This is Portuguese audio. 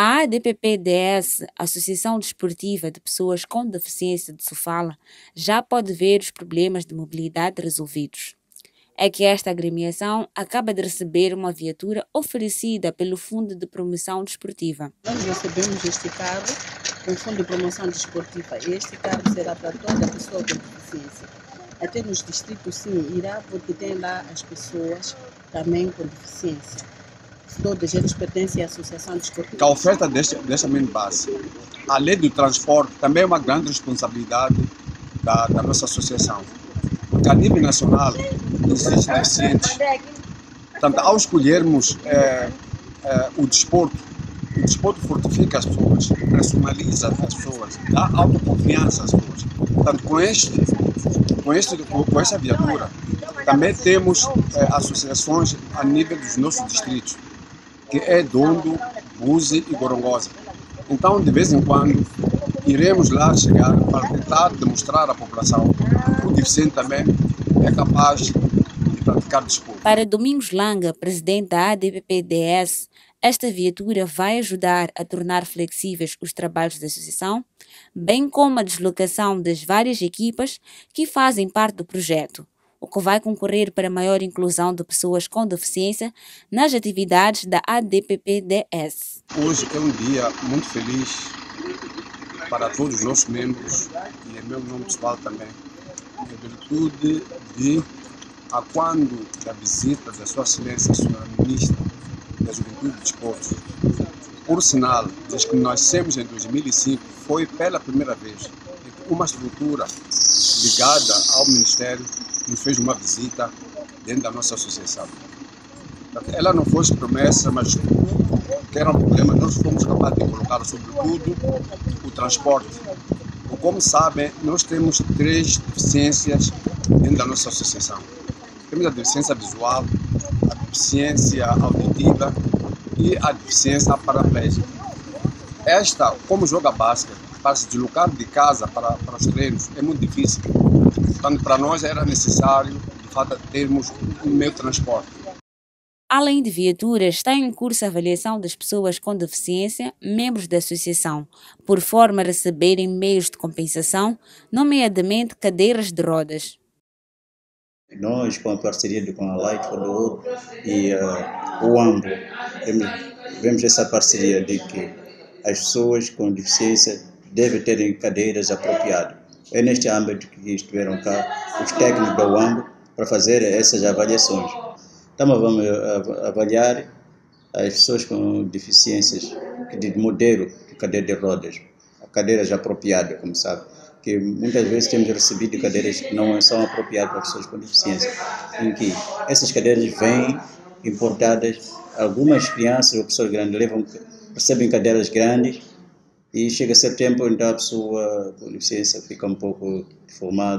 A ADPPDS, Associação Desportiva de Pessoas com Deficiência de Sofala, já pode ver os problemas de mobilidade resolvidos. É que esta agremiação acaba de receber uma viatura oferecida pelo Fundo de Promoção Desportiva. Nós recebemos este carro, um Fundo de Promoção Desportiva. Este carro será para toda a pessoa com deficiência. Até nos distritos, sim, irá, porque tem lá as pessoas também com deficiência. Todos eles pertencem à Associação Desportiva. A oferta deste ambiente básico, além do transporte, também é uma grande responsabilidade da nossa associação. Porque a nível nacional, existem deficientes. Portanto, ao escolhermos o desporto fortifica as pessoas, personaliza as pessoas, dá autoconfiança às pessoas. Portanto, com esta viatura, também temos associações a nível dos nossos distritos, que é Dondo, Buse e Gorongosa. Então, de vez em quando, iremos lá chegar para tentar demonstrar à população que o deficiente também é capaz de praticar desporto. Para Domingos Langa, presidente da ADPPDS, esta viatura vai ajudar a tornar flexíveis os trabalhos da associação, bem como a deslocação das várias equipas que fazem parte do projeto, o que vai concorrer para a maior inclusão de pessoas com deficiência nas atividades da ADPPDS. Hoje é um dia muito feliz para todos os nossos membros e em meu nome pessoal também, em virtude de, a quando da visita da Sua Excelência, a Senhora Ministra da Juventude e Desportos, por sinal, desde que nós nascemos em 2005, foi pela primeira vez que uma estrutura ligada ao Ministério nos fez uma visita dentro da nossa associação. Ela não fosse promessa, mas que era um problema, nós fomos capazes de colocar, sobretudo, o transporte. Como sabem, nós temos três deficiências dentro da nossa associação. Temos a deficiência visual, a deficiência auditiva e a deficiência paraplégica. Esta, como joga basquete, para se deslocar de casa para os treinos, é muito difícil. Portanto, para nós era necessário, de fato, termos um meio de transporte. Além de viaturas, está em curso a avaliação das pessoas com deficiência, membros da associação, por forma a receberem meios de compensação, nomeadamente cadeiras de rodas. Nós, com a parceria com a Light Roder e a UAMB, vemos essa parceria de que as pessoas com deficiência devem terem cadeiras apropriadas. É neste âmbito que estiveram cá os técnicos da UAMB para fazer essas avaliações. Então, vamos avaliar as pessoas com deficiências de modelo de cadeira de rodas, cadeiras apropriadas, como sabe, que muitas vezes temos recebido cadeiras que não são apropriadas para pessoas com deficiência, em que essas cadeiras vêm importadas, algumas crianças ou pessoas grandes recebem cadeiras grandes e chega a ser tempo, então a pessoa com deficiência fica um pouco deformada.